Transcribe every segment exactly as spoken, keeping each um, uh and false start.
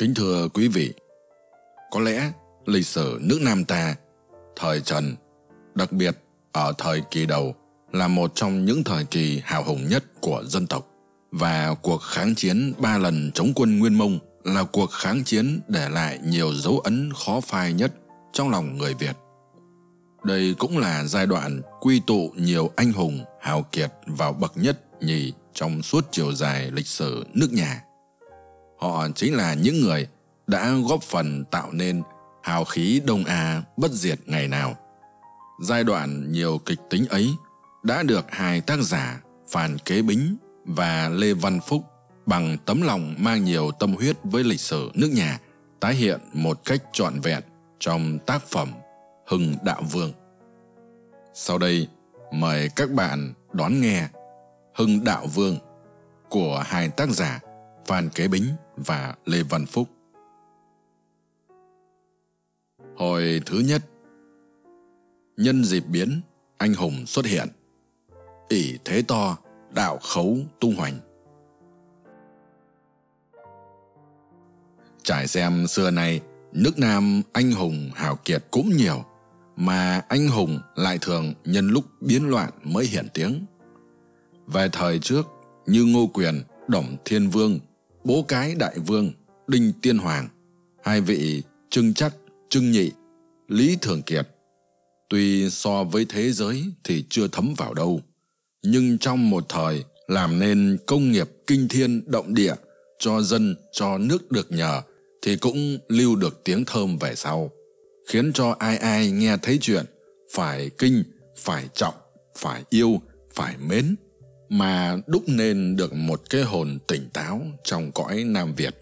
Kính thưa quý vị, có lẽ lịch sử nước Nam ta, thời Trần, đặc biệt ở thời kỳ đầu là một trong những thời kỳ hào hùng nhất của dân tộc, và cuộc kháng chiến ba lần chống quân Nguyên Mông là cuộc kháng chiến để lại nhiều dấu ấn khó phai nhất trong lòng người Việt. Đây cũng là giai đoạn quy tụ nhiều anh hùng, hào kiệt vào bậc nhất, nhì trong suốt chiều dài lịch sử nước nhà. Họ chính là những người đã góp phần tạo nên hào khí Đông Á bất diệt ngày nào. Giai đoạn nhiều kịch tính ấy đã được hai tác giả Phan Kế Bính và Lê Văn Phúc bằng tấm lòng mang nhiều tâm huyết với lịch sử nước nhà tái hiện một cách trọn vẹn trong tác phẩm Hưng Đạo Vương. Sau đây, mời các bạn đón nghe Hưng Đạo Vương của hai tác giả Phan Kế Bính và Lê Văn Phúc. Hồi thứ nhất. Nhân dịp biến, anh hùng xuất hiện, ỷ thế to, đạo khấu tung hoành. Trải xem xưa nay, nước Nam anh hùng hào kiệt cũng nhiều, mà anh hùng lại thường nhân lúc biến loạn mới hiện tiếng. Về thời trước, như Ngô Quyền, Đổng Thiên Vương, Bố Cái Đại Vương, Đinh Tiên Hoàng, hai vị Trưng Trắc, Trưng Nhị, Lý Thường Kiệt, tuy so với thế giới thì chưa thấm vào đâu, nhưng trong một thời làm nên công nghiệp kinh thiên động địa cho dân, cho nước được nhờ, thì cũng lưu được tiếng thơm về sau, khiến cho ai ai nghe thấy chuyện phải kinh, phải trọng, phải yêu, phải mến, mà đúc nên được một cái hồn tỉnh táo trong cõi Nam Việt.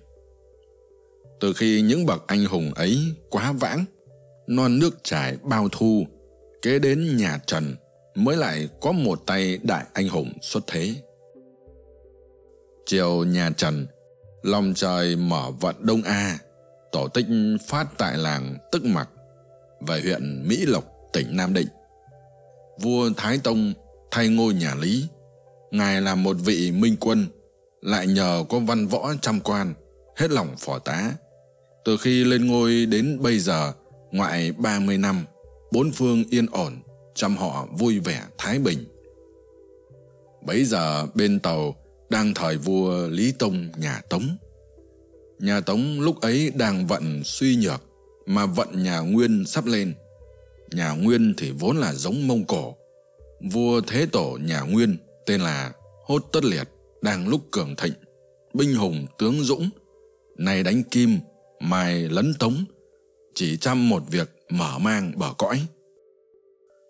Từ khi những bậc anh hùng ấy quá vãng, non nước trải bao thu, kế đến nhà Trần mới lại có một tay đại anh hùng xuất thế. Triều nhà Trần, lòng trời mở vận Đông A, tổ tích phát tại làng Tức Mặc về huyện Mỹ Lộc, tỉnh Nam Định. Vua Thái Tông thay ngôi nhà Lý, ngài là một vị minh quân, lại nhờ có văn võ trăm quan, hết lòng phò tá. Từ khi lên ngôi đến bây giờ, ngoại ba mươi năm, bốn phương yên ổn, trăm họ vui vẻ thái bình. Bấy giờ bên Tàu đang thời vua Lý Tông nhà Tống. Nhà Tống lúc ấy đang vận suy nhược, mà vận nhà Nguyên sắp lên. Nhà Nguyên thì vốn là giống Mông Cổ. Vua Thế Tổ nhà Nguyên tên là Hốt Tất Liệt đang lúc cường thịnh, binh hùng tướng dũng, nay đánh Kim, mai lấn Tống, chỉ chăm một việc mở mang bờ cõi.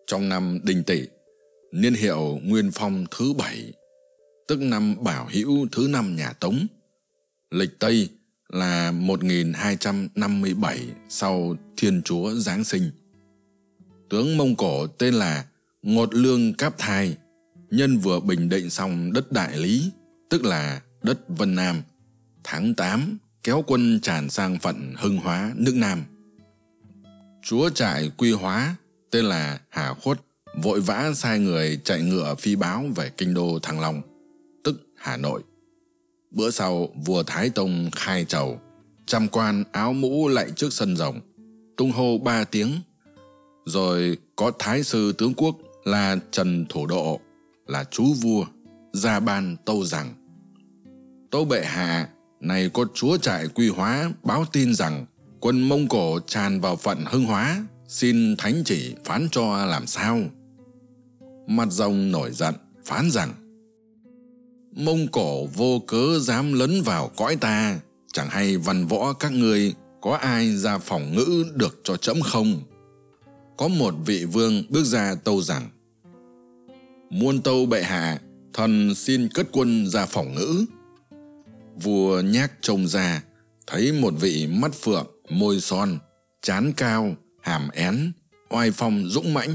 Trong năm Đinh Tỵ, niên hiệu Nguyên Phong thứ bảy, tức năm Bảo Hữu thứ năm nhà Tống, lịch Tây là một nghìn hai trăm năm mươi bảy sau Thiên Chúa Giáng sinh. Tướng Mông Cổ tên là Ngột Lương Cáp Thai, nhân vừa bình định xong đất Đại Lý, tức là đất Vân Nam, tháng tám kéo quân tràn sang phận Hưng Hóa nước Nam. Chúa trại Quy Hóa tên là Hà Khuất vội vã sai người chạy ngựa phi báo về kinh đô Thăng Long, tức Hà Nội. Bữa sau, vua Thái Tông khai trầu, trăm quan áo mũ lạy trước sân rồng, tung hô ba tiếng. Rồi có Thái sư tướng quốc là Trần Thủ Độ, là chú vua, ra ban tâu rằng: Tâu bệ hạ, nay có chúa trại Quy Hóa báo tin rằng quân Mông Cổ tràn vào phận Hưng Hóa, xin thánh chỉ phán cho làm sao. Mặt rồng nổi giận, phán rằng: Mông Cổ vô cớ dám lấn vào cõi ta, chẳng hay văn võ các ngươi có ai ra phòng ngữ được cho trẫm không? Có một vị vương bước ra tâu rằng: Muôn tâu bệ hạ, thần xin cất quân ra phòng ngữ. Vua nhác trông ra, thấy một vị mắt phượng, môi son, trán cao, hàm én, oai phong dũng mãnh,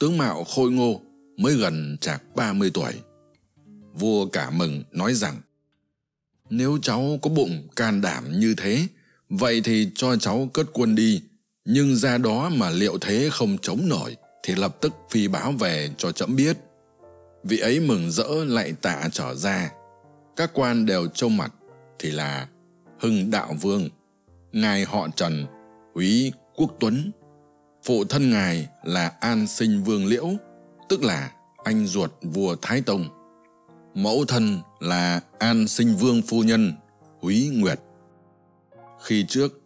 tướng mạo khôi ngô, mới gần chạc ba mươi tuổi. Vua cả mừng nói rằng: Nếu cháu có bụng can đảm như thế, vậy thì cho cháu cất quân đi, nhưng ra đó mà liệu thế không chống nổi thì lập tức phi báo về cho trẫm biết. Vị ấy mừng rỡ lạy tạ trở ra. Các quan đều trông mặt thì là Hưng Đạo Vương ngài họ Trần, úy Quốc Tuấn. Phụ thân ngài là An Sinh Vương Liễu, tức là anh ruột vua Thái Tông. Mẫu thân là An Sinh Vương Phu Nhân, úy Nguyệt. Khi trước,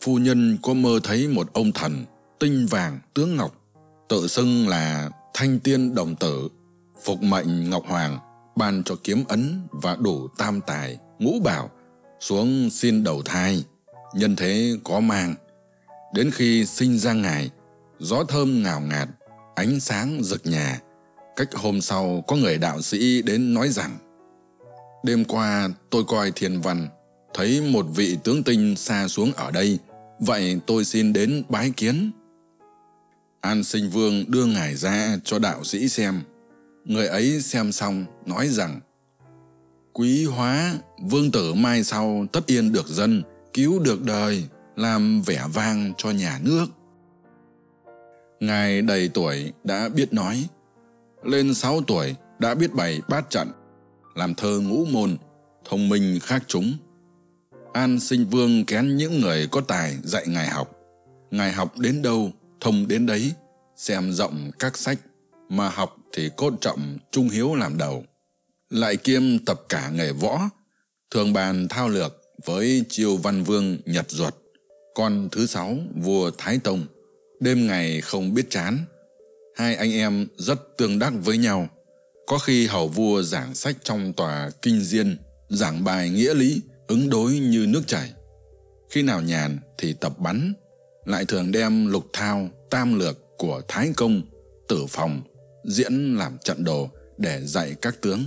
phu nhân có mơ thấy một ông thần tinh vàng tướng ngọc, tự xưng là Thanh Tiên Đồng Tử, phục mệnh Ngọc Hoàng ban cho kiếm ấn và đủ tam tài ngũ bảo xuống xin đầu thai, nhân thế có mang. Đến khi sinh ra ngài, gió thơm ngào ngạt, ánh sáng rực nhà. Cách hôm sau có người đạo sĩ đến nói rằng: đêm qua tôi coi thiên văn, thấy một vị tướng tinh xa xuống ở đây, vậy tôi xin đến bái kiến. An Sinh Vương đưa ngài ra cho đạo sĩ xem. Người ấy xem xong nói rằng: quý hóa, vương tử mai sau tất yên được dân, cứu được đời, làm vẻ vang cho nhà nước. Ngài đầy tuổi đã biết nói, lên sáu tuổi đã biết bày bát trận, làm thơ ngũ môn, thông minh khác chúng. An Sinh Vương kén những người có tài dạy ngài học. Ngài học đến đâu, thông đến đấy, xem rộng các sách, mà học thì cốt trọng trung hiếu làm đầu. Lại kiêm tập cả nghề võ, thường bàn thao lược với triều văn vương Nhật Duật, con thứ sáu vua Thái Tông, đêm ngày không biết chán. Hai anh em rất tương đắc với nhau. Có khi hầu vua giảng sách trong tòa kinh diên, giảng bài nghĩa lý, ứng đối như nước chảy. Khi nào nhàn thì tập bắn, lại thường đem lục thao tam lược của Thái Công, Tử Phòng diễn làm trận đồ để dạy các tướng.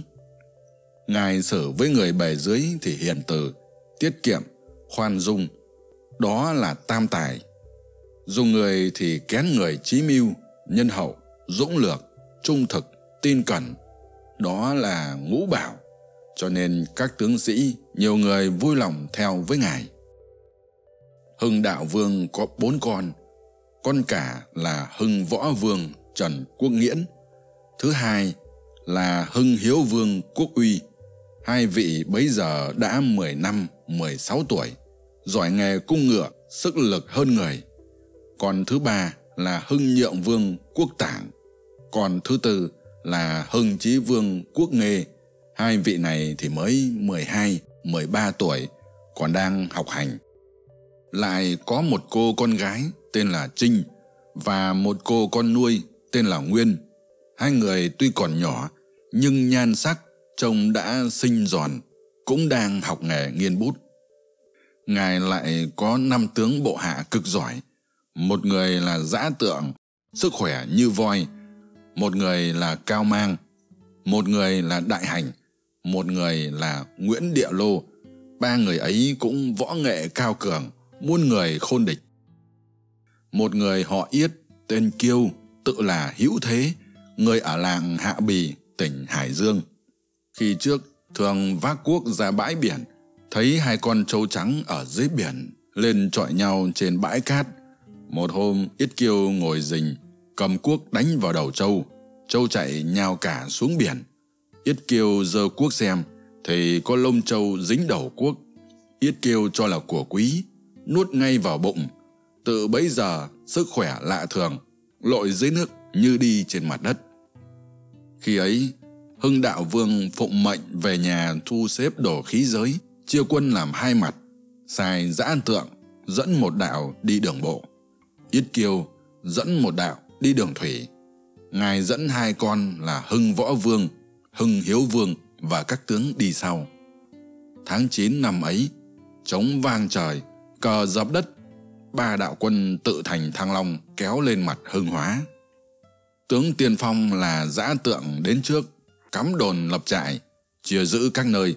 Ngài xử với người bề dưới thì hiền từ, tiết kiệm, khoan dung, đó là tam tài. Dùng người thì kén người trí mưu, nhân hậu, dũng lược, trung thực, tin cẩn, đó là ngũ bảo. Cho nên các tướng sĩ, nhiều người vui lòng theo với ngài. Hưng Đạo Vương có bốn con. Con cả là Hưng Võ Vương Trần Quốc Nghiễn. Thứ hai là Hưng Hiếu Vương Quốc Uy. Hai vị bấy giờ đã mười lăm, mười sáu tuổi, giỏi nghề cung ngựa, sức lực hơn người. Còn thứ ba là Hưng Nhượng Vương Quốc Tảng. Còn thứ tư là Hưng Chí Vương Quốc Nghê. Hai vị này thì mới mười hai, mười ba tuổi, còn đang học hành. Lại có một cô con gái tên là Trinh và một cô con nuôi tên là Nguyên. Hai người tuy còn nhỏ nhưng nhan sắc trông đã xinh giòn, cũng đang học nghề nghiên bút. Ngài lại có năm tướng bộ hạ cực giỏi. Một người là Dã Tượng, sức khỏe như voi. Một người là Cao Mang. Một người là Đại Hành. Một người là Nguyễn Địa Lô. Ba người ấy cũng võ nghệ cao cường, muôn người khôn địch. Một người họ Yết, tên Kiêu, tự là Hữu Thế, người ở làng Hạ Bì, tỉnh Hải Dương. Khi trước, thường vác cuốc ra bãi biển, thấy hai con trâu trắng ở dưới biển, lên chọi nhau trên bãi cát. Một hôm, Yết Kiêu ngồi rình, cầm cuốc đánh vào đầu trâu. Trâu chạy nhào cả xuống biển. Yết Kiêu giơ cuốc xem, thì có lông trâu dính đầu cuốc. Yết Kiêu cho là của quý, nuốt ngay vào bụng. Từ bấy giờ, sức khỏe lạ thường, lội dưới nước như đi trên mặt đất. Khi ấy, Hưng Đạo Vương phụng mệnh về nhà thu xếp đồ khí giới, chia quân làm hai mặt, sai Dã Tượng dẫn một đạo đi đường bộ, Yết Kiêu dẫn một đạo đi đường thủy. Ngài dẫn hai con là Hưng Võ Vương, Hưng Hiếu Vương và các tướng đi sau. Tháng chín năm ấy, trống vang trời, cờ dập đất, ba đạo quân tự thành Thăng Long kéo lên mặt Hưng Hóa. Tướng tiên phong là Dã Tượng đến trước, cắm đồn lập trại, chia giữ các nơi.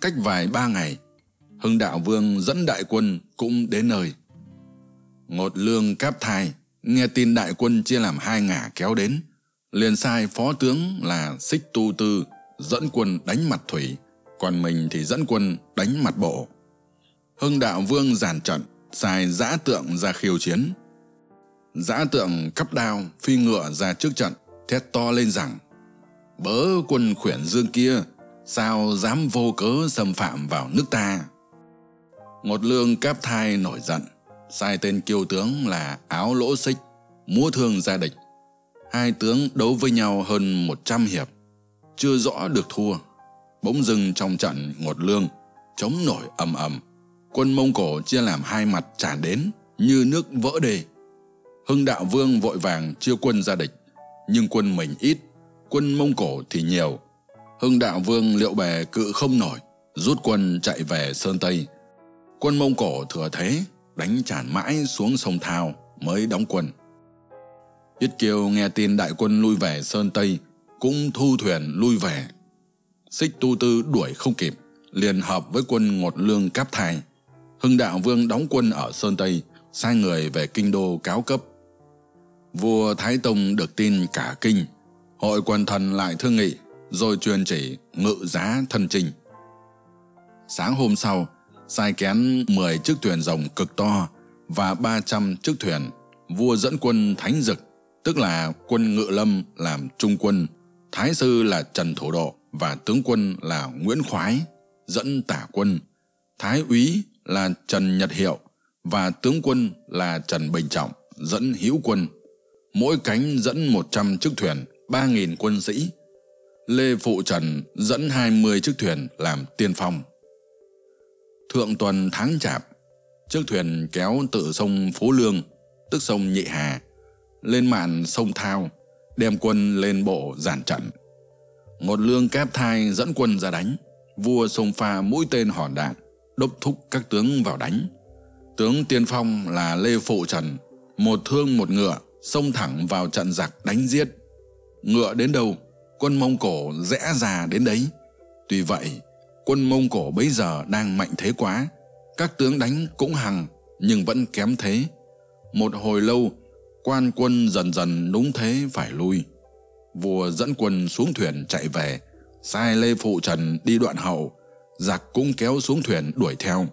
Cách vài ba ngày, Hưng Đạo Vương dẫn đại quân cũng đến nơi. Ngột Lương Cáp Thai nghe tin đại quân chia làm hai ngả kéo đến, liền sai phó tướng là Xích Tu Tư dẫn quân đánh mặt thủy, còn mình thì dẫn quân đánh mặt bộ. Hưng Đạo Vương dàn trận, sai Dã Tượng ra khiêu chiến. Dã Tượng cắp đao phi ngựa ra trước trận, thét to lên rằng: bớ quân khuyển dương kia, sao dám vô cớ xâm phạm vào nước ta? Ngột Lương Cáp Thai nổi giận, sai tên kiêu tướng là Áo Lỗ Xích múa thương ra địch. Hai tướng đấu với nhau hơn một trăm hiệp, chưa rõ được thua. Bỗng dưng trong trận Ngột Lương chống nổi ầm ầm, quân Mông Cổ chia làm hai mặt tràn đến như nước vỡ đê. Hưng Đạo Vương vội vàng chia quân ra địch, nhưng quân mình ít, quân Mông Cổ thì nhiều. Hưng Đạo Vương liệu bè cự không nổi, rút quân chạy về Sơn Tây. Quân Mông Cổ thừa thế đánh tràn mãi xuống sông Thao mới đóng quân. Yết Kiêu nghe tin đại quân lui về Sơn Tây cũng thu thuyền lui về. Xích Tu Tư đuổi không kịp, liền hợp với quân Ngột Lương Cáp Thai. Hưng Đạo Vương đóng quân ở Sơn Tây, sai người về kinh đô cáo cấp. Vua Thái Tông được tin cả kinh, hội quần thần lại thương nghị, rồi truyền chỉ ngự giá thân chinh. Sáng hôm sau, sai kén mười chiếc thuyền rồng cực to và ba trăm chiếc thuyền, vua dẫn quân Thánh Dực, tức là quân Ngự Lâm làm trung quân, thái sư là Trần Thủ Độ và tướng quân là Nguyễn Khoái dẫn tả quân, thái úy là Trần Nhật Hiệu và tướng quân là Trần Bình Trọng dẫn hữu quân. Mỗi cánh dẫn một trăm chiếc thuyền, ba nghìn quân sĩ. Lê Phụ Trần dẫn hai mươi chiếc thuyền làm tiên phong. Thượng tuần tháng Chạp, chiếc thuyền kéo từ sông Phú Lương, tức sông Nhị Hà, lên mạn sông Thao, đem quân lên bộ dàn trận. Ngột Lương Cáp Thai dẫn quân ra đánh, vua xông pha mũi tên hòn đạn, đốc thúc các tướng vào đánh. Tướng tiên phong là Lê Phụ Trần, một thương một ngựa, xông thẳng vào trận giặc đánh giết. Ngựa đến đâu, quân Mông Cổ rẽ ra đến đấy. Tuy vậy, quân Mông Cổ bấy giờ đang mạnh thế quá, các tướng đánh cũng hằng nhưng vẫn kém thế. Một hồi lâu, quan quân dần dần đúng thế phải lui. Vua dẫn quân xuống thuyền chạy về, sai Lê Phụ Trần đi đoạn hậu, giặc cũng kéo xuống thuyền đuổi theo.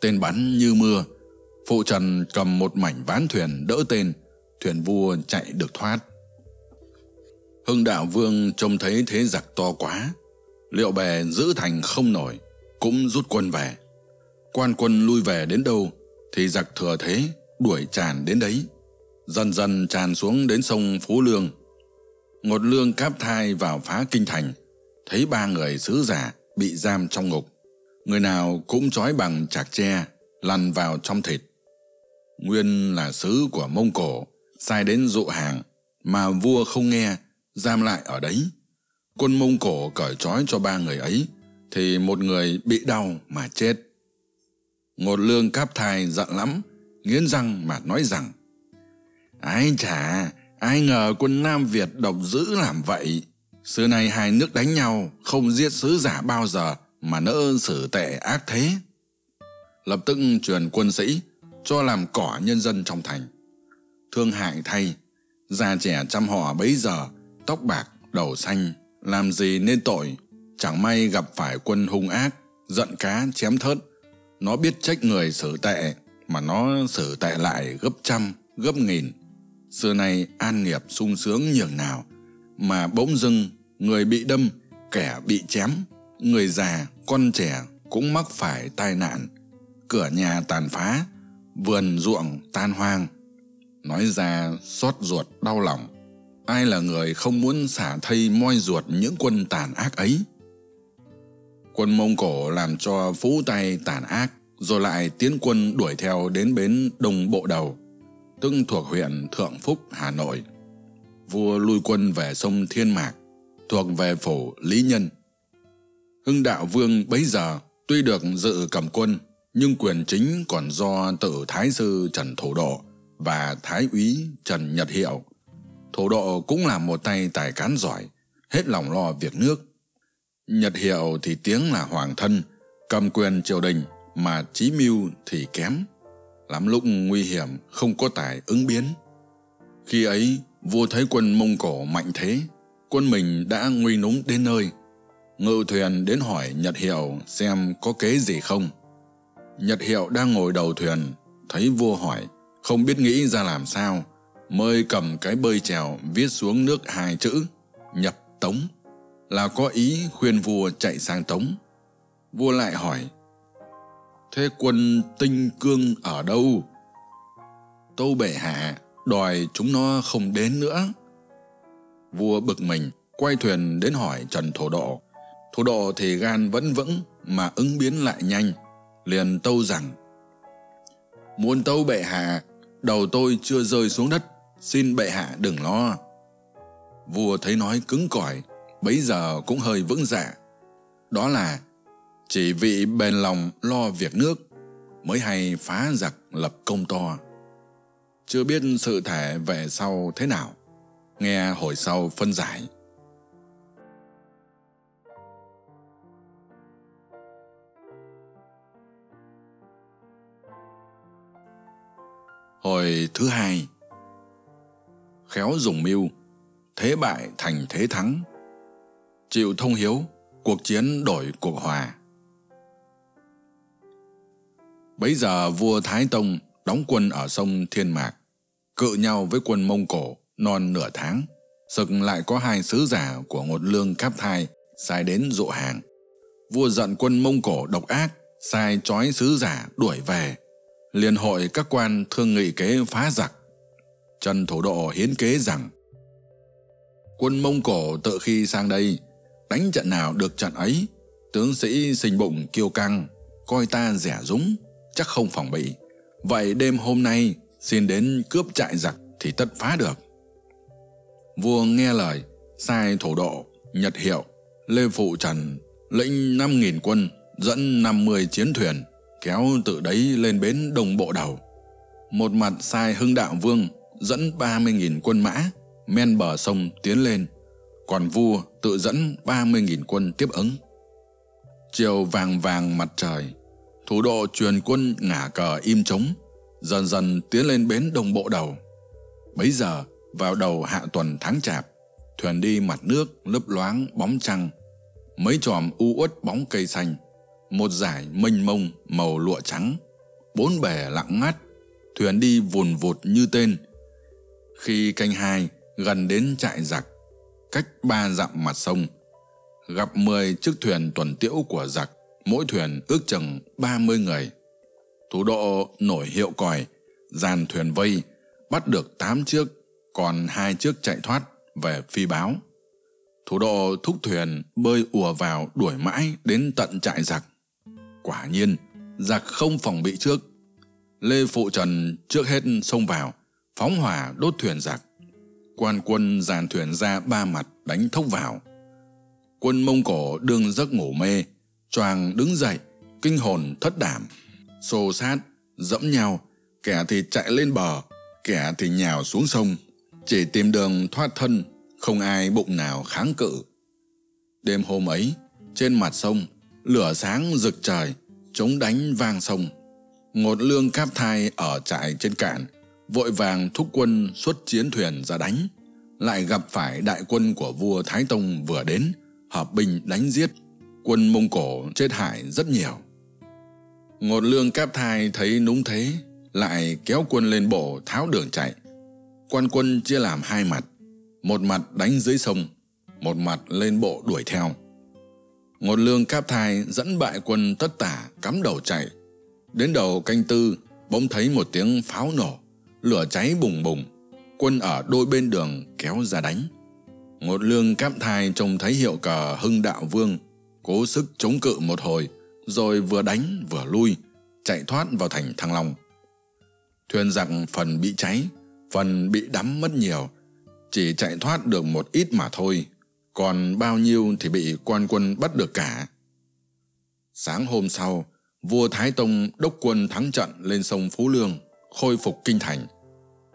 Tên bắn như mưa, Phụ Trần cầm một mảnh ván thuyền đỡ tên, thuyền vua chạy được thoát. Hưng Đạo Vương trông thấy thế giặc to quá, liệu bè giữ thành không nổi, cũng rút quân về. Quan quân lui về đến đâu thì giặc thừa thế đuổi tràn đến đấy, dần dần tràn xuống đến sông Phú Lương. Ngột Lương Cáp Thai vào phá kinh thành, thấy ba người sứ giả bị giam trong ngục, người nào cũng trói bằng chạc tre, lăn vào trong thịt. Nguyên là sứ của Mông Cổ, sai đến dụ hàng, mà vua không nghe, giam lại ở đấy. Quân Mông Cổ cởi trói cho ba người ấy, thì một người bị đau mà chết. Ngột Lương Cáp Thai giận lắm, nghiến răng mà nói rằng: "Ái chà, ai ngờ quân Nam Việt độc dữ làm vậy. Xưa nay hai nước đánh nhau, không giết sứ giả bao giờ, mà nỡ xử tệ ác thế." Lập tức truyền quân sĩ, cho làm cỏ nhân dân trong thành. Thương hại thay, già trẻ trăm họ bấy giờ, tóc bạc, đầu xanh, làm gì nên tội. Chẳng may gặp phải quân hung ác, giận cá chém thớt. Nó biết trách người xử tệ, mà nó xử tệ lại gấp trăm, gấp nghìn. Xưa nay an nghiệp sung sướng nhường nào, mà bỗng dưng người bị đâm, kẻ bị chém, người già, con trẻ cũng mắc phải tai nạn, cửa nhà tàn phá, vườn ruộng tan hoang. Nói ra xót ruột đau lòng, ai là người không muốn xả thây moi ruột những quân tàn ác ấy. Quân Mông Cổ làm cho phú tay tàn ác, rồi lại tiến quân đuổi theo đến bến Đồng Bộ Đầu, tức thuộc huyện Thượng Phúc, Hà Nội. Vua lui quân về sông Thiên Mạc, thuộc về phủ Lý Nhân. Hưng Đạo Vương bấy giờ tuy được dự cầm quân, nhưng quyền chính còn do tự thái sư Trần Thủ Độ và thái úy Trần Nhật Hiệu. Thủ Độ cũng là một tay tài cán giỏi, hết lòng lo việc nước. Nhật Hiệu thì tiếng là hoàng thân, cầm quyền triều đình, mà trí mưu thì kém, lắm lúc nguy hiểm không có tài ứng biến. Khi ấy, vua thấy quân Mông Cổ mạnh thế, quân mình đã nguy núng đến nơi, ngự thuyền đến hỏi Nhật Hiệu xem có kế gì không. Nhật Hiệu đang ngồi đầu thuyền, thấy vua hỏi, không biết nghĩ ra làm sao, mới cầm cái bơi chèo viết xuống nước hai chữ "Nhập Tống", là có ý khuyên vua chạy sang Tống. Vua lại hỏi: Thế quân Tinh Cương ở đâu? Tâu bệ hạ đòi chúng nó không đến nữa. Vua bực mình, quay thuyền đến hỏi Trần Thủ Độ. Thủ Độ thì gan vẫn vững mà ứng biến lại nhanh, liền tâu rằng: Muôn tâu bệ hạ, đầu tôi chưa rơi xuống đất, xin bệ hạ đừng lo. Vua thấy nói cứng cỏi, bấy giờ cũng hơi vững dạ. Đó là: Chỉ vị bền lòng lo việc nước, mới hay phá giặc lập công to. Chưa biết sự thể về sau thế nào, nghe hồi sau phân giải. Hồi thứ hai. Khéo dùng mưu, thế bại thành thế thắng. Chịu thông hiếu, cuộc chiến đổi cuộc hòa. Bấy giờ vua Thái Tông đóng quân ở sông Thiên Mạc, cự nhau với quân Mông Cổ non nửa tháng. Sực lại có hai sứ giả của Ngột Lương Cáp Thai sai đến dụ hàng. Vua giận quân Mông Cổ độc ác, sai trói sứ giả đuổi về. Liền hội các quan thương nghị kế phá giặc. Trần Thủ Độ hiến kế rằng: Quân Mông Cổ tự khi sang đây, đánh trận nào được trận ấy. Tướng sĩ sinh bụng kiêu căng, coi ta rẻ rúng, chắc không phòng bị. Vậy đêm hôm nay xin đến cướp trại giặc thì tất phá được. Vua nghe lời, sai Thủ Độ, Nhật Hiệu, Lê Phụ Trần lĩnh năm nghìn quân, dẫn năm mươi chiến thuyền, kéo từ đấy lên bến Đồng Bộ Đầu. Một mặt sai Hưng Đạo Vương dẫn ba mươi nghìn quân mã men bờ sông tiến lên, còn vua tự dẫn ba mươi nghìn quân tiếp ứng. Chiều vàng vàng mặt trời, Thủ Độ truyền quân ngả cờ im trống, dần dần tiến lên bến Đồng Bộ Đầu. Bấy giờ vào đầu hạ tuần tháng Chạp, thuyền đi mặt nước lấp loáng bóng trăng, mấy chòm u uất bóng cây xanh, một dải mênh mông màu lụa trắng, bốn bề lặng ngắt, thuyền đi vùn vụt như tên. Khi canh hai gần đến trại giặc, cách ba dặm mặt sông, gặp mười chiếc thuyền tuần tiễu của giặc, mỗi thuyền ước chừng ba mươi người. Thủ Độ nổi hiệu còi, dàn thuyền vây, bắt được tám chiếc, còn hai chiếc chạy thoát về phi báo. Thủ Độ thúc thuyền bơi ùa vào đuổi mãi đến tận trại giặc. Quả nhiên, giặc không phòng bị trước. Lê Phụ Trần trước hết xông vào, phóng hỏa đốt thuyền giặc. Quan quân dàn thuyền ra ba mặt đánh thốc vào. Quân Mông Cổ đương giấc ngủ mê, choàng đứng dậy, kinh hồn thất đảm, xô sát, dẫm nhau, kẻ thì chạy lên bờ, kẻ thì nhào xuống sông, chỉ tìm đường thoát thân, không ai bụng nào kháng cự. Đêm hôm ấy, trên mặt sông, lửa sáng rực trời, chống đánh vang sông. Ngột Lương Cáp Thai ở trại trên cạn, vội vàng thúc quân xuất chiến thuyền ra đánh, lại gặp phải đại quân của vua Thái Tông vừa đến, hợp binh đánh giết, quân Mông Cổ chết hại rất nhiều. Ngột Lương Cáp Thai thấy núng thế, lại kéo quân lên bộ tháo đường chạy. Quan quân chia làm hai mặt, một mặt đánh dưới sông, một mặt lên bộ đuổi theo. Ngột Lương Cáp Thai dẫn bại quân tất tả cắm đầu chạy. Đến đầu canh tư, bỗng thấy một tiếng pháo nổ, lửa cháy bùng bùng, quân ở đôi bên đường kéo ra đánh. Ngột Lương Cáp Thai trông thấy hiệu cờ Hưng Đạo Vương, cố sức chống cự một hồi, rồi vừa đánh vừa lui, chạy thoát vào thành Thăng Long. Thuyền giặc phần bị cháy, phần bị đắm mất nhiều, chỉ chạy thoát được một ít mà thôi, còn bao nhiêu thì bị quan quân bắt được cả. Sáng hôm sau, vua Thái Tông đốc quân thắng trận lên sông Phú Lương, khôi phục kinh thành.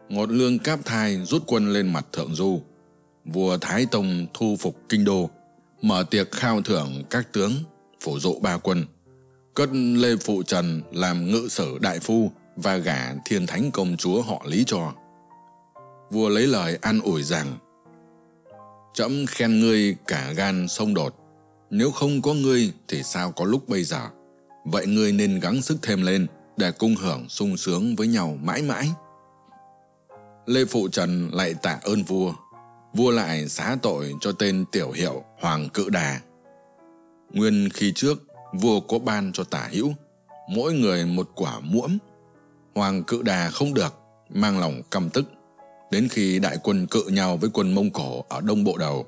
Ngột Lương Cáp Thai rút quân lên mặt Thượng Du. Vua Thái Tông thu phục kinh đô, mở tiệc khao thưởng các tướng, phổ dụ ba quân, cất Lê Phụ Trần làm ngự sử đại phu và gả thiên thánh công chúa họ Lý cho. Vua lấy lời an ủi rằng: Trẫm khen ngươi cả gan xông đột, nếu không có ngươi thì sao có lúc bây giờ. Vậy ngươi nên gắng sức thêm lên để cùng hưởng sung sướng với nhau mãi mãi. Lê Phụ Trần lại tạ ơn vua. Vua lại xá tội cho tên tiểu hiệu Hoàng Cự Đà. Nguyên khi trước, vua có ban cho Tả Hữu, mỗi người một quả muỗng. Hoàng Cự Đà không được, mang lòng căm tức. Đến khi đại quân cự nhau với quân Mông Cổ ở Đông Bộ Đầu,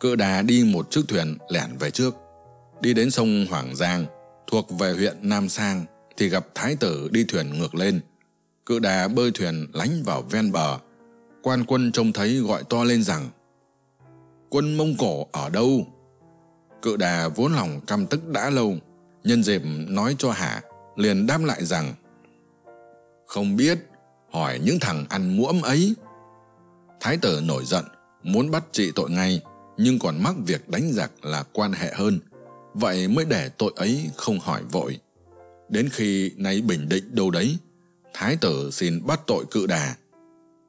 Cự Đà đi một chiếc thuyền lẻn về trước. Đi đến sông Hoàng Giang, thuộc về huyện Nam Sang, thì gặp thái tử đi thuyền ngược lên. Cự Đà bơi thuyền lánh vào ven bờ. Quan quân trông thấy gọi to lên rằng: "Quân Mông Cổ ở đâu?" Cự Đà vốn lòng căm tức đã lâu, nhân dịp nói cho hả, liền đáp lại rằng: "Không biết, hỏi những thằng ăn muỗng ấy." Thái tử nổi giận, muốn bắt trị tội ngay, nhưng còn mắc việc đánh giặc là quan hệ hơn, vậy mới để tội ấy không hỏi vội. Đến khi nay bình định đâu đấy, thái tử xin bắt tội Cự Đà.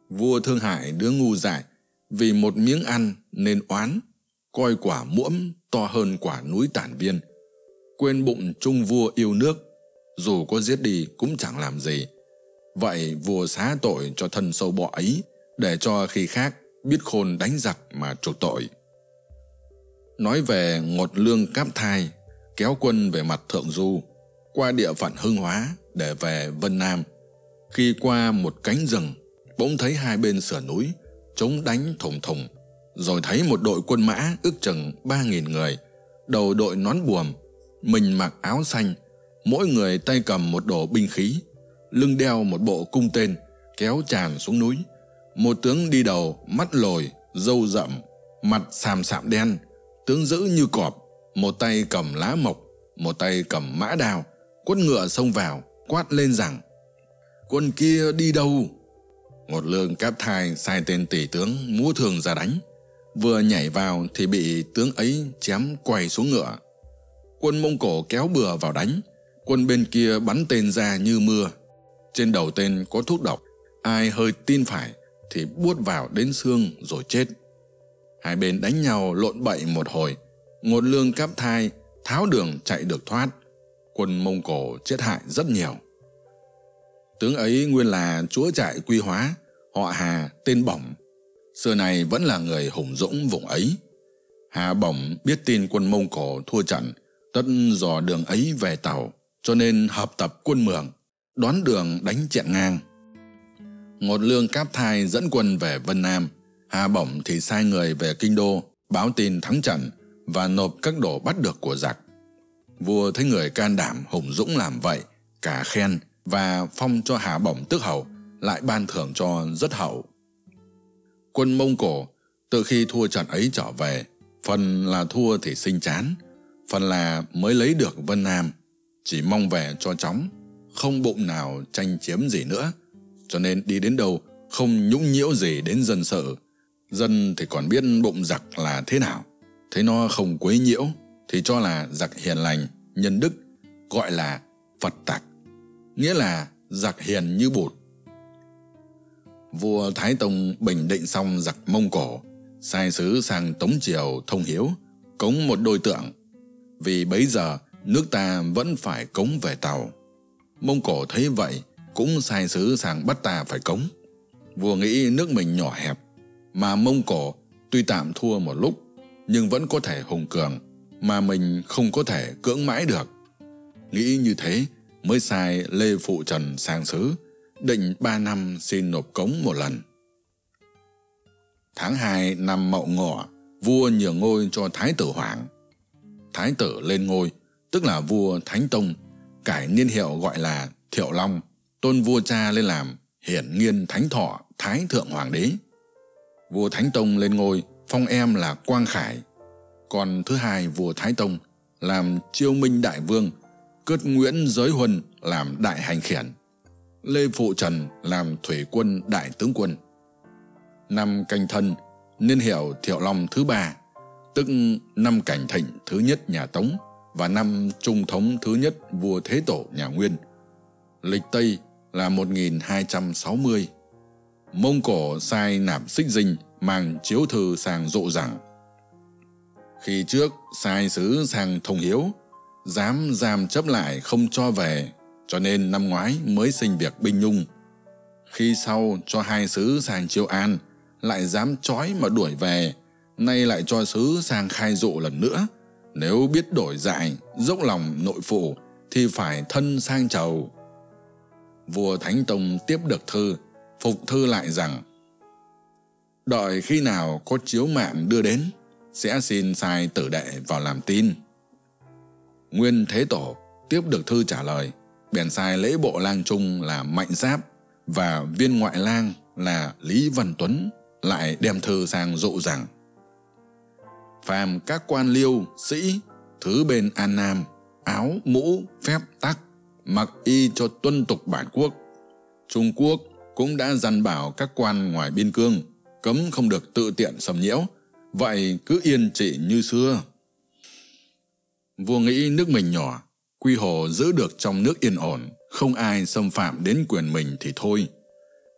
Vua thương hại đứa ngu dại, vì một miếng ăn nên oán, coi quả muỗng to hơn quả núi Tản Viên. Quên bụng trung vua yêu nước, dù có giết đi cũng chẳng làm gì. Vậy vua xá tội cho thân sâu bọ ấy, để cho khi khác biết khôn đánh giặc mà chuộc tội. Nói về Ngột Lương Cáp Thai, kéo quân về mặt Thượng Du, qua địa phận Hưng Hóa để về Vân Nam. Khi qua một cánh rừng, bỗng thấy hai bên sườn núi chống đánh thùng thùng, rồi thấy một đội quân mã ước chừng ba nghìn người, đầu đội nón buồm, mình mặc áo xanh, mỗi người tay cầm một đồ binh khí, lưng đeo một bộ cung tên, kéo tràn xuống núi. Một tướng đi đầu, mắt lồi, râu rậm, mặt xàm xạm đen, tướng dữ như cọp, một tay cầm lá mộc, một tay cầm mã đao, quất ngựa xông vào, quát lên rằng: "Quân kia đi đâu?" Ngột Lương Cáp Thai sai tên tỳ tướng múa thương ra đánh, vừa nhảy vào thì bị tướng ấy chém quay xuống ngựa. Quân Mông Cổ kéo bừa vào đánh, quân bên kia bắn tên ra như mưa. Trên đầu tên có thuốc độc, ai hơi tin phải thì buốt vào đến xương rồi chết. Hai bên đánh nhau lộn bậy một hồi, Ngột Lương Cáp Thai tháo đường chạy được thoát. Quân Mông Cổ chết hại rất nhiều. Tướng ấy nguyên là chúa trại Quy Hóa, họ Hà tên Bổng, xưa này vẫn là người hùng dũng vùng ấy. Hà Bổng biết tin quân Mông Cổ thua trận, tất dò đường ấy về Tàu, cho nên hợp tập quân Mường, đón đường đánh chẹn ngang. Ngột Lương Cáp Thai dẫn quân về Vân Nam, Hà Bổng thì sai người về Kinh Đô báo tin thắng trận và nộp các đồ bắt được của giặc. Vua thấy người can đảm hùng dũng làm vậy, cả khen và phong cho Hà Bổng tước hầu, lại ban thưởng cho rất hậu. Quân Mông Cổ từ khi thua trận ấy trở về, phần là thua thì sinh chán, phần là mới lấy được Vân Nam, chỉ mong về cho chóng, không bụng nào tranh chiếm gì nữa, cho nên đi đến đâu không nhũng nhiễu gì đến dân sự. Dân thì còn biết bụng giặc là thế nào, thấy nó không quấy nhiễu thì cho là giặc hiền lành, nhân đức, gọi là Phật tặc, nghĩa là giặc hiền như bụt. Vua Thái Tông bình định xong giặc Mông Cổ, sai sứ sang Tống Triều thông hiếu, cống một đôi tượng. Vì bấy giờ nước ta vẫn phải cống về Tàu. Mông Cổ thấy vậy cũng sai sứ sang bắt ta phải cống. Vua nghĩ nước mình nhỏ hẹp, mà Mông Cổ tuy tạm thua một lúc nhưng vẫn có thể hùng cường, mà mình không có thể cưỡng mãi được. Nghĩ như thế mới sai Lê Phụ Trần sang sứ, định ba năm xin nộp cống một lần. Tháng hai năm Mậu Ngọ, vua nhường ngôi cho Thái tử Hoàng. Thái tử lên ngôi, tức là vua Thánh Tông, cải niên hiệu gọi là Thiệu Long, tôn vua cha lên làm Hiển Nghiên Thánh Thọ Thái Thượng Hoàng Đế. Vua Thánh Tông lên ngôi, phong em là Quang Khải. Còn thứ hai vua Thái Tông làm Chiêu Minh Đại Vương, cướt Nguyễn Giới Huân làm Đại Hành Khiển, Lê Phụ Trần làm Thủy Quân Đại Tướng Quân. Năm Canh Thân, niên hiệu Thiệu Long thứ ba, tức năm Cảnh Thịnh thứ nhất nhà Tống và năm Trung Thống thứ nhất vua Thế Tổ nhà Nguyên. Lịch Tây là một nghìn hai trăm sáu mươi. Mông Cổ sai nạp Xích Dinh mang chiếu thư sang dụ rằng: "Khi trước sai sứ sang thông hiếu, dám giam chấp lại không cho về, cho nên năm ngoái mới sinh việc binh nhung. Khi sau cho hai sứ sang Chiêu An, lại dám trói mà đuổi về, nay lại cho sứ sang Khai Dụ lần nữa. Nếu biết đổi dại, dốc lòng nội phụ thì phải thân sang chầu. Vua Thánh Tông tiếp được thư, phục thư lại rằng: đợi khi nào có chiếu mạng đưa đến, sẽ xin sai tử đệ vào làm tin. Nguyên Thế Tổ tiếp được thư trả lời, bèn sai lễ bộ lang trung là Mạnh Giáp và viên ngoại lang là Lý Văn Tuấn lại đem thư sang dụ rằng: phàm các quan liêu, sĩ, thứ bên An Nam, áo, mũ, phép tắc, mặc y cho tuân tục bản quốc. Trung Quốc cũng đã dặn bảo các quan ngoài biên cương, cấm không được tự tiện xâm nhiễu, vậy cứ yên trị như xưa. Vua nghĩ nước mình nhỏ, quy hồ giữ được trong nước yên ổn, không ai xâm phạm đến quyền mình thì thôi.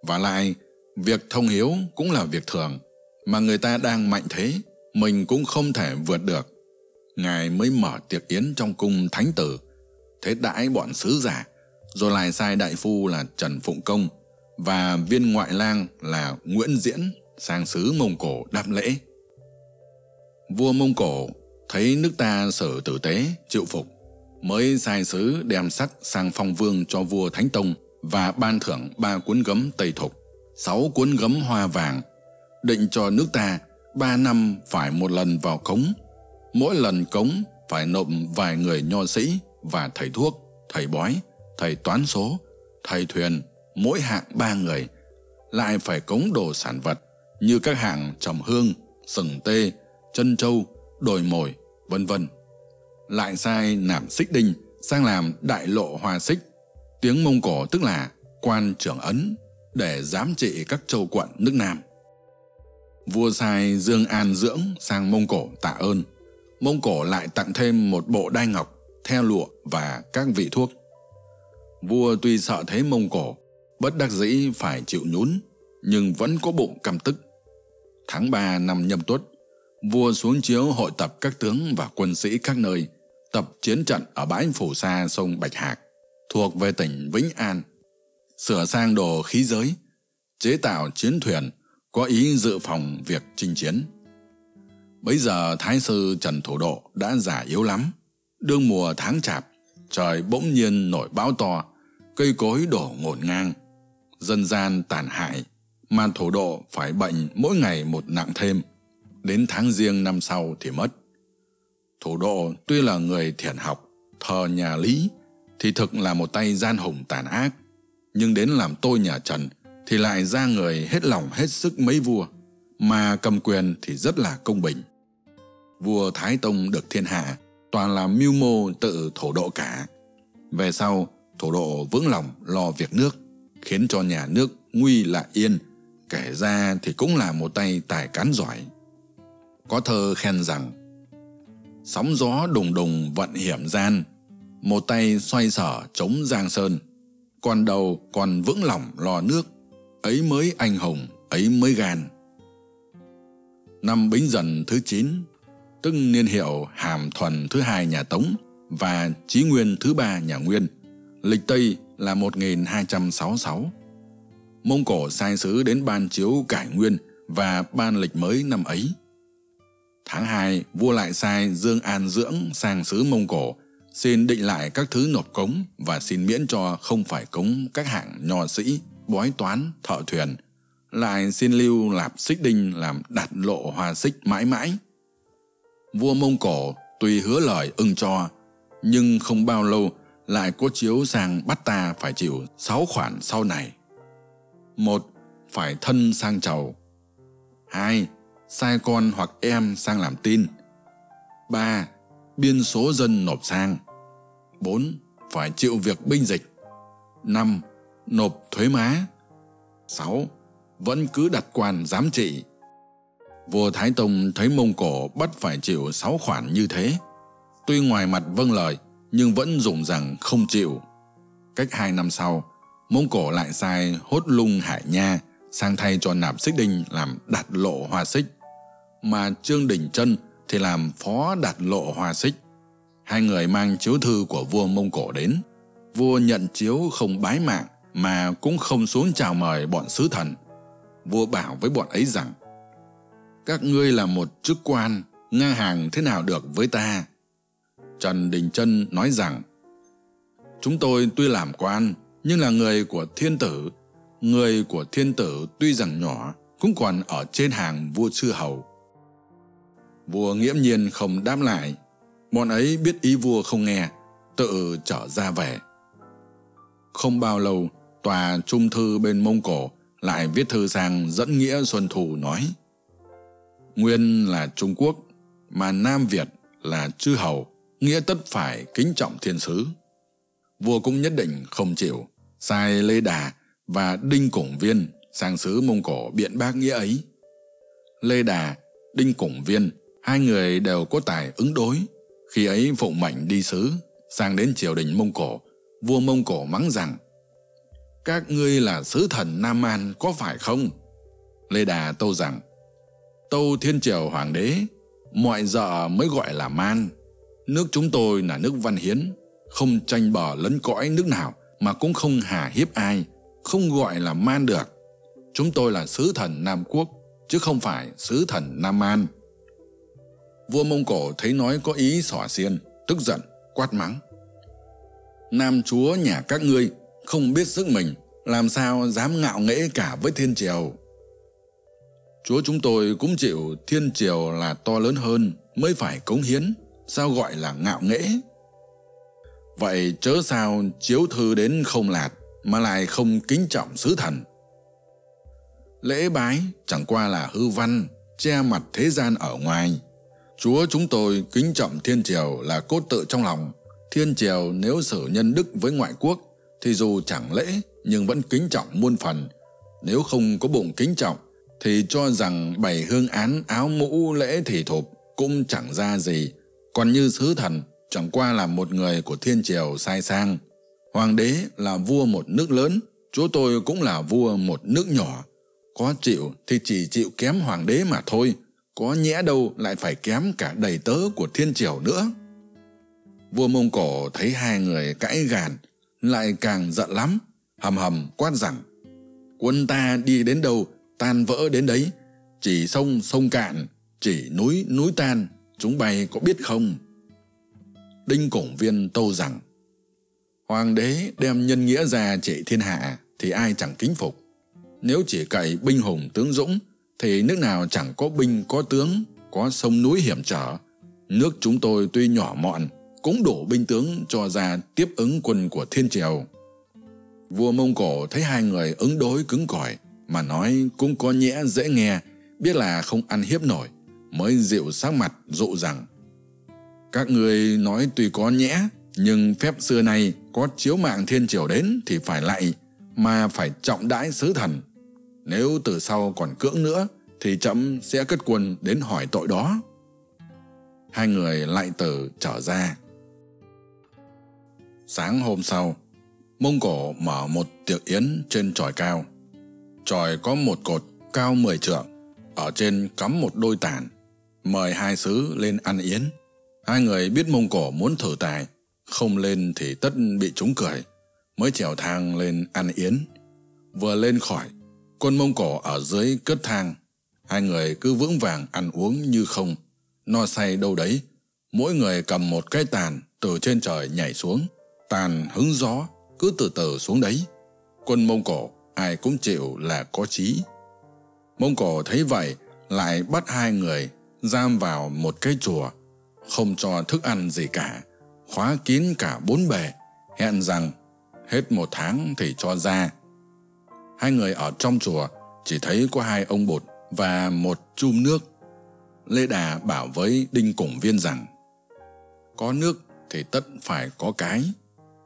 Và lại, việc thông hiếu cũng là việc thường, mà người ta đang mạnh thế, mình cũng không thể vượt được. Ngài mới mở tiệc yến trong cung thánh tử, thế đãi bọn sứ giả, rồi lại sai đại phu là Trần Phụng Công và viên ngoại lang là Nguyễn Diễn sang xứ Mông Cổ đáp lễ. Vua Mông Cổ thấy nước ta xử tử tế, chịu phục, mới sai sứ đem sắt sang phong vương cho vua Thánh Tông và ban thưởng ba cuốn gấm Tây Thục, sáu cuốn gấm hoa vàng, định cho nước ta ba năm phải một lần vào cống, mỗi lần cống phải nộp vài người nho sĩ và thầy thuốc, thầy bói, thầy toán số, thầy thuyền, mỗi hạng ba người, lại phải cống đồ sản vật như các hạng trầm hương, sừng tê, chân trâu, đồi mồi, vân vân. Lại sai nạp xích đinh sang làm đại lộ hoa xích, tiếng Mông Cổ tức là quan trưởng ấn, để giám trị các châu quận nước Nam. Vua sai Dương An Dưỡng sang Mông Cổ tạ ơn. Mông Cổ lại tặng thêm một bộ đai ngọc, theo lụa và các vị thuốc. Vua tuy sợ thế Mông Cổ, bất đắc dĩ phải chịu nhún, nhưng vẫn có bụng căm tức. Tháng ba năm Nhâm Tuất, vua xuống chiếu hội tập các tướng và quân sĩ các nơi, tập chiến trận ở bãi Phù Sa sông Bạch Hạc, thuộc về tỉnh Vĩnh An, sửa sang đồ khí giới, chế tạo chiến thuyền, có ý dự phòng việc chinh chiến. Bấy giờ Thái sư Trần Thủ Độ đã già yếu lắm, đương mùa tháng Chạp, trời bỗng nhiên nổi bão to, cây cối đổ ngổn ngang, dân gian tàn hại, mà Thủ Độ phải bệnh mỗi ngày một nặng thêm, đến tháng Giêng năm sau thì mất. Thủ Độ tuy là người thiện học, thờ nhà Lý, thì thực là một tay gian hùng tàn ác, nhưng đến làm tôi nhà Trần thì lại ra người hết lòng hết sức mấy vua, mà cầm quyền thì rất là công bình. Vua Thái Tông được thiên hạ toàn là mưu mô tự Thủ Độ cả. Về sau, Thủ Độ vững lòng lo việc nước, khiến cho nhà nước nguy lại yên, kể ra thì cũng là một tay tài cán giỏi. Có thơ khen rằng: sóng gió đùng đùng vận hiểm gian, một tay xoay sở chống giang sơn, còn đầu còn vững lòng lo nước, ấy mới anh hùng, ấy mới gan. Năm Bính Dần thứ chín, tức niên hiệu Hàm Thuần thứ hai nhà Tống và Chí Nguyên thứ ba nhà Nguyên, lịch Tây là một nghìn hai trăm sáu mươi sáu. Mông Cổ sai sứ đến ban chiếu cải nguyên và ban lịch mới năm ấy. Tháng hai, vua lại sai Dương An Dưỡng sang xứ Mông Cổ, xin định lại các thứ nộp cống và xin miễn cho không phải cống các hạng nho sĩ, bói toán, thợ thuyền. Lại xin lưu lạp xích đinh làm đạt lộ hoa xích mãi mãi. Vua Mông Cổ tuy hứa lời ưng cho, nhưng không bao lâu lại có chiếu sang bắt ta phải chịu sáu khoản sau này. Một, phải thân sang chầu. Hai, sai con hoặc em sang làm tin. Ba, biên số dân nộp sang. Bốn, phải chịu việc binh dịch. Năm, nộp thuế má. Sáu, vẫn cứ đặt quan giám trị. Vua Thái Tông thấy Mông Cổ bắt phải chịu sáu khoản như thế, tuy ngoài mặt vâng lời nhưng vẫn dùng rằng không chịu. Cách hai năm sau, Mông Cổ lại sai Hốt Lung Hải Nha sang thay cho nạp xích đinh làm đạt lộ hoa xích, mà Trương Đình Trân thì làm phó đạt lộ hoa xích. Hai người mang chiếu thư của vua Mông Cổ đến. Vua nhận chiếu không bái mạng mà cũng không xuống chào mời bọn sứ thần. Vua bảo với bọn ấy rằng: các ngươi là một chức quan, ngang hàng thế nào được với ta? Trần Đình Trân nói rằng: Chúng tôi tuy làm quan, nhưng là người của thiên tử. Người của thiên tử tuy rằng nhỏ, cũng còn ở trên hàng vua chư hầu. Vua nghiễm nhiên không đáp lại. Bọn ấy biết ý vua không nghe, tự trở ra về. Không bao lâu, tòa trung thư bên Mông Cổ lại viết thư sang dẫn nghĩa Xuân Thù nói: Nguyên là Trung Quốc, mà Nam Việt là chư hầu, nghĩa tất phải kính trọng thiên sứ. Vua cũng nhất định không chịu, sai Lê Đà và Đinh Củng Viên sang xứ Mông Cổ biện bác nghĩa ấy. Lê Đà, Đinh Củng Viên, hai người đều có tài ứng đối. Khi ấy phụng mệnh đi sứ, sang đến triều đình Mông Cổ, vua Mông Cổ mắng rằng: Các ngươi là sứ thần Nam Man có phải không? Lê Đà tâu rằng: Tâu thiên triều hoàng đế, mọi giờ mới gọi là Man. Nước chúng tôi là nước văn hiến, không tranh bờ lấn cõi nước nào mà cũng không hà hiếp ai, không gọi là Man được. Chúng tôi là sứ thần Nam Quốc, chứ không phải sứ thần Nam Man. Vua Mông Cổ thấy nói có ý xỏ xiên, tức giận, quát mắng: Nam chúa nhà các ngươi không biết sức mình, làm sao dám ngạo nghễ cả với thiên triều. Chúa chúng tôi cũng chịu thiên triều là to lớn hơn mới phải cống hiến, sao gọi là ngạo nghễ? Vậy chớ sao chiếu thư đến không lạt mà lại không kính trọng sứ thần. Lễ bái chẳng qua là hư văn, che mặt thế gian ở ngoài. Chúa chúng tôi kính trọng thiên triều là cốt tự trong lòng. Thiên triều nếu xử nhân đức với ngoại quốc, thì dù chẳng lễ nhưng vẫn kính trọng muôn phần. Nếu không có bụng kính trọng, thì cho rằng bày hương án áo mũ lễ thì thộp cũng chẳng ra gì. Còn như sứ thần, chẳng qua là một người của thiên triều sai sang. Hoàng đế là vua một nước lớn, chúa tôi cũng là vua một nước nhỏ. Có chịu thì chỉ chịu kém hoàng đế mà thôi, có nhẽ đâu lại phải kém cả đầy tớ của thiên triều nữa. Vua Mông Cổ thấy hai người cãi gàn, lại càng giận lắm, hầm hầm quát rằng: Quân ta đi đến đâu, tan vỡ đến đấy. Chỉ sông sông cạn, chỉ núi núi tan, chúng bay có biết không? Đinh Củng Viên tâu rằng: Hoàng đế đem nhân nghĩa ra trị thiên hạ, thì ai chẳng kính phục. Nếu chỉ cậy binh hùng tướng dũng, thì nước nào chẳng có binh có tướng, có sông núi hiểm trở. Nước chúng tôi tuy nhỏ mọn, cũng đủ binh tướng cho ra tiếp ứng quân của thiên triều. Vua Mông Cổ thấy hai người ứng đối cứng cỏi, mà nói cũng có nhẽ dễ nghe, biết là không ăn hiếp nổi, mới dịu sắc mặt dụ rằng: Các ngươi nói tuy có nhẽ, nhưng phép xưa nay có chiếu mạng thiên triều đến thì phải lạy, mà phải trọng đãi sứ thần. Nếu từ sau còn cưỡng nữa, thì trẫm sẽ cất quân đến hỏi tội đó. Hai người lại từ trở ra. Sáng hôm sau, Mông Cổ mở một tiệc yến trên chòi cao. Chòi có một cột cao mười trượng, ở trên cắm một đôi tản, mời hai sứ lên ăn yến. Hai người biết Mông Cổ muốn thử tài, không lên thì tất bị chúng cười, mới trèo thang lên ăn yến. Vừa lên khỏi, quân Mông Cổ ở dưới cất thang, hai người cứ vững vàng ăn uống như không, no say đâu đấy. Mỗi người cầm một cái tàn, từ trên trời nhảy xuống, tàn hứng gió, cứ từ từ xuống đấy. Quân Mông Cổ ai cũng chịu là có chí. Mông Cổ thấy vậy, lại bắt hai người giam vào một cái chùa, không cho thức ăn gì cả, khóa kín cả bốn bề, hẹn rằng hết một tháng thì cho ra. Hai người ở trong chùa chỉ thấy có hai ông bụt và một chum nước. Lê Đà bảo với Đinh Củng Viên rằng: Có nước thì tất phải có cái.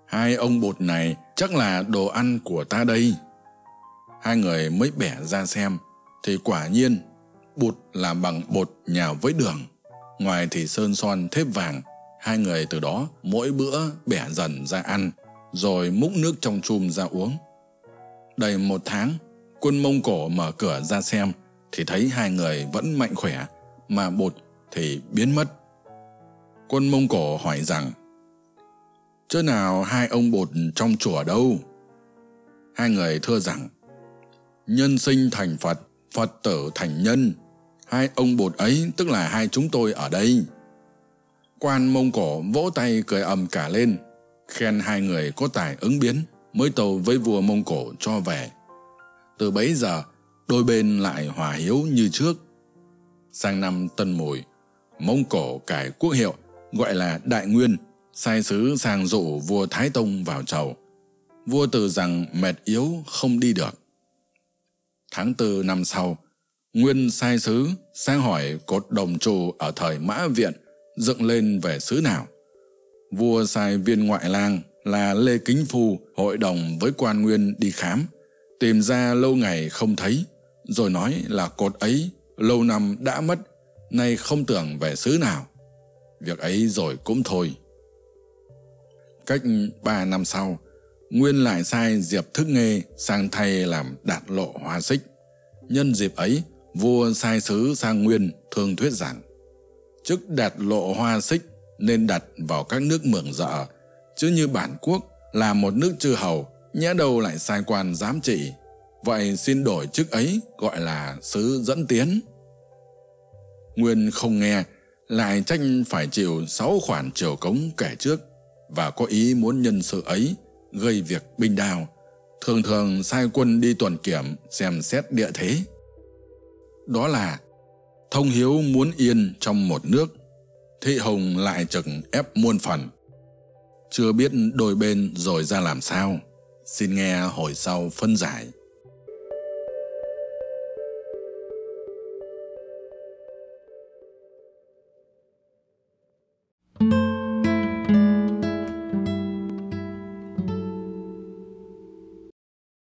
Hai ông bụt này chắc là đồ ăn của ta đây. Hai người mới bẻ ra xem, thì quả nhiên bụt là bằng bột nhào với đường, ngoài thì sơn son thếp vàng. Hai người từ đó mỗi bữa bẻ dần ra ăn, rồi múc nước trong chum ra uống. Đầy một tháng, quân Mông Cổ mở cửa ra xem, thì thấy hai người vẫn mạnh khỏe, mà bột thì biến mất. Quân Mông Cổ hỏi rằng: Chớ nào hai ông bột trong chùa đâu? Hai người thưa rằng: Nhân sinh thành Phật, Phật tử thành nhân. Hai ông bột ấy tức là hai chúng tôi ở đây. Quan Mông Cổ vỗ tay cười ầm cả lên, khen hai người có tài ứng biến, mới tâu với vua Mông Cổ cho về. Từ bấy giờ, đôi bên lại hòa hiếu như trước. Sang năm Tân Mùi, Mông Cổ cải quốc hiệu, gọi là Đại Nguyên, sai sứ sang dụ vua Thái Tông vào chầu. Vua từ rằng mệt yếu không đi được. Tháng tư năm sau, Nguyên sai sứ sang hỏi cột Đồng Trù ở thời Mã Viện dựng lên về xứ nào. Vua sai viên ngoại lang là Lê Kính Phu hội đồng với quan Nguyên đi khám, tìm ra lâu ngày không thấy, rồi nói là cột ấy lâu năm đã mất, nay không tưởng về xứ nào. Việc ấy rồi cũng thôi. Cách ba năm sau, Nguyên lại sai Diệp Thức Nghê sang thay làm Đạt Lộ Hoa Xích. Nhân dịp ấy, vua sai sứ sang Nguyên thương thuyết rằng chức Đạt Lộ Hoa Xích nên đặt vào các nước mưởng dợ, chứ như bản quốc là một nước chư hầu, nhẽ đâu lại sai quan giám trị. Vậy xin đổi chức ấy gọi là sứ dẫn tiến. Nguyên không nghe, lại tranh phải chịu sáu khoản triều cống kể trước, và có ý muốn nhân sự ấy gây việc binh đao, thường thường sai quân đi tuần kiểm xem xét địa thế. Đó là Thông Hiếu muốn yên trong một nước, Thị Hùng lại trực ép muôn phần. Chưa biết đôi bên rồi ra làm sao, xin nghe hồi sau phân giải.